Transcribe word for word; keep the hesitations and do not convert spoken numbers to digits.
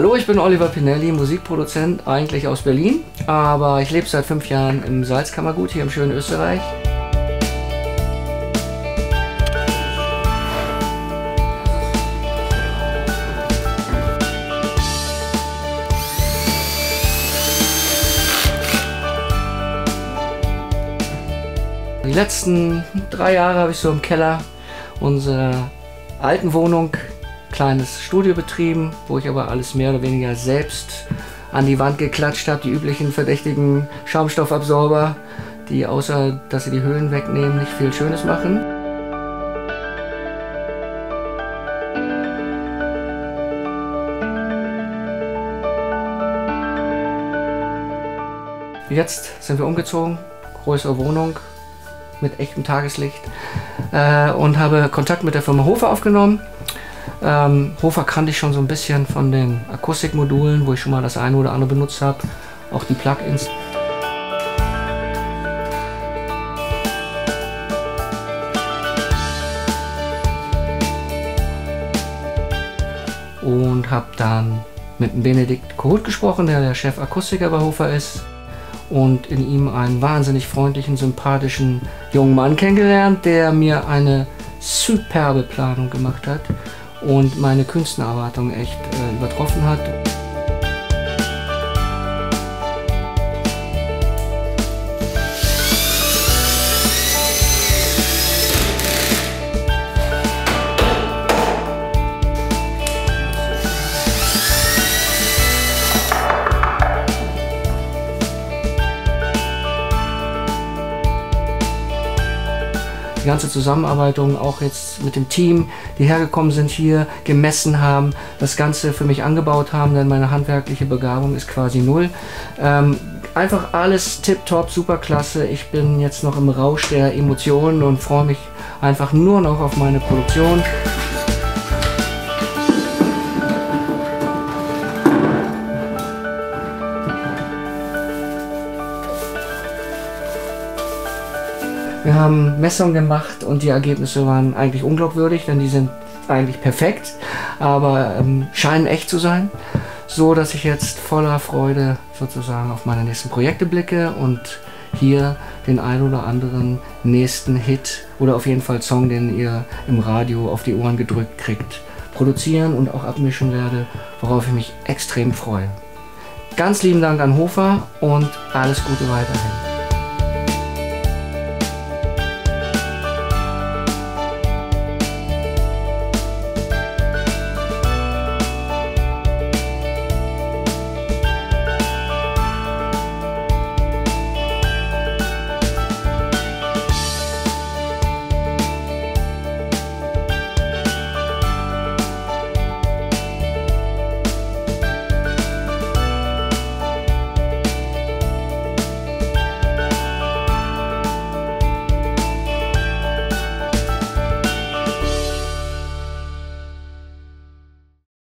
Hallo, ich bin Oliver Pinelli, Musikproduzent, eigentlich aus Berlin, aber ich lebe seit fünf Jahren im Salzkammergut hier im schönen Österreich. Die letzten drei Jahre habe ich so im Keller unserer alten Wohnung ein kleines Studio betrieben, wo ich aber alles mehr oder weniger selbst an die Wand geklatscht habe. Die üblichen verdächtigen Schaumstoffabsorber, die außer, dass sie die Höhlen wegnehmen, nicht viel Schönes machen. Jetzt sind wir umgezogen, größere Wohnung, mit echtem Tageslicht äh, und habe Kontakt mit der Firma HOFA aufgenommen. Ähm, HOFA kannte ich schon so ein bisschen von den Akustikmodulen, wo ich schon mal das eine oder andere benutzt habe, auch die Plugins. Und habe dann mit Benedikt Kohut gesprochen, der der Chefakustiker bei HOFA ist. Und in ihm einen wahnsinnig freundlichen, sympathischen jungen Mann kennengelernt, der mir eine superbe Planung gemacht hat und meine Künstlererwartungen echt äh, übertroffen hat. Die ganze Zusammenarbeit, auch jetzt mit dem Team, die hergekommen sind hier, gemessen haben, das Ganze für mich angebaut haben, denn meine handwerkliche Begabung ist quasi null. Ähm, einfach alles tipptopp, super klasse. Ich bin jetzt noch im Rausch der Emotionen und freue mich einfach nur noch auf meine Produktion. Wir haben Messungen gemacht und die Ergebnisse waren eigentlich unglaubwürdig, denn die sind eigentlich perfekt, aber ähm, scheinen echt zu sein, so dass ich jetzt voller Freude sozusagen auf meine nächsten Projekte blicke und hier den ein oder anderen nächsten Hit oder auf jeden Fall Song, den ihr im Radio auf die Ohren gedrückt kriegt, produzieren und auch abmischen werde, worauf ich mich extrem freue. Ganz lieben Dank an HOFA und alles Gute weiterhin.